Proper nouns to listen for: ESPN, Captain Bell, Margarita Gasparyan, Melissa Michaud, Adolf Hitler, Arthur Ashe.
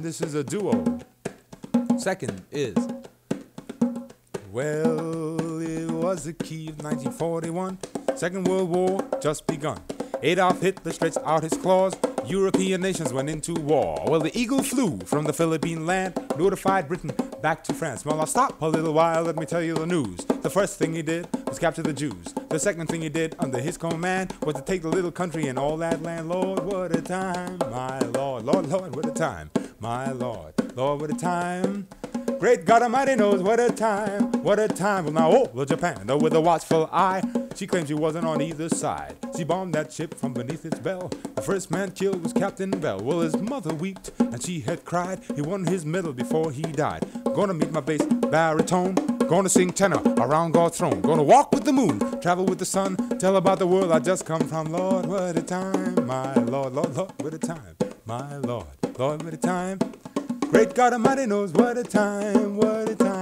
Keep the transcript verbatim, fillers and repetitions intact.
this is a duo. Second is... Well, it was the key of nineteen forty-one. Second World War just begun. Adolf Hitler stretched out his claws. European nations went into war. Well, the eagle flew from the Philippine land, notified Britain back to France. Well, I'll stop a little while, let me tell you the news. The first thing he did was capture the Jews. The second thing he did under his command was to take the little country and all that land. Lord, what a time, my Lord. Lord, Lord, what a time, my Lord. Lord, what a time. Great God Almighty knows what a time, what a time. Well, now, oh, well, Japan, though with a watchful eye, she claimed she wasn't on either side. She bombed that ship from beneath its bell. The first man killed was Captain Bell. Well, his mother wept, and she had cried. He won his medal before he died. Gonna meet my bass baritone. Gonna sing tenor around God's throne. Gonna walk with the moon, travel with the sun. Tell about the world I just come from. Lord, what a time, my Lord. Lord, Lord, what a time, my Lord. Lord, what a time. Great God Almighty knows what a time, what a time.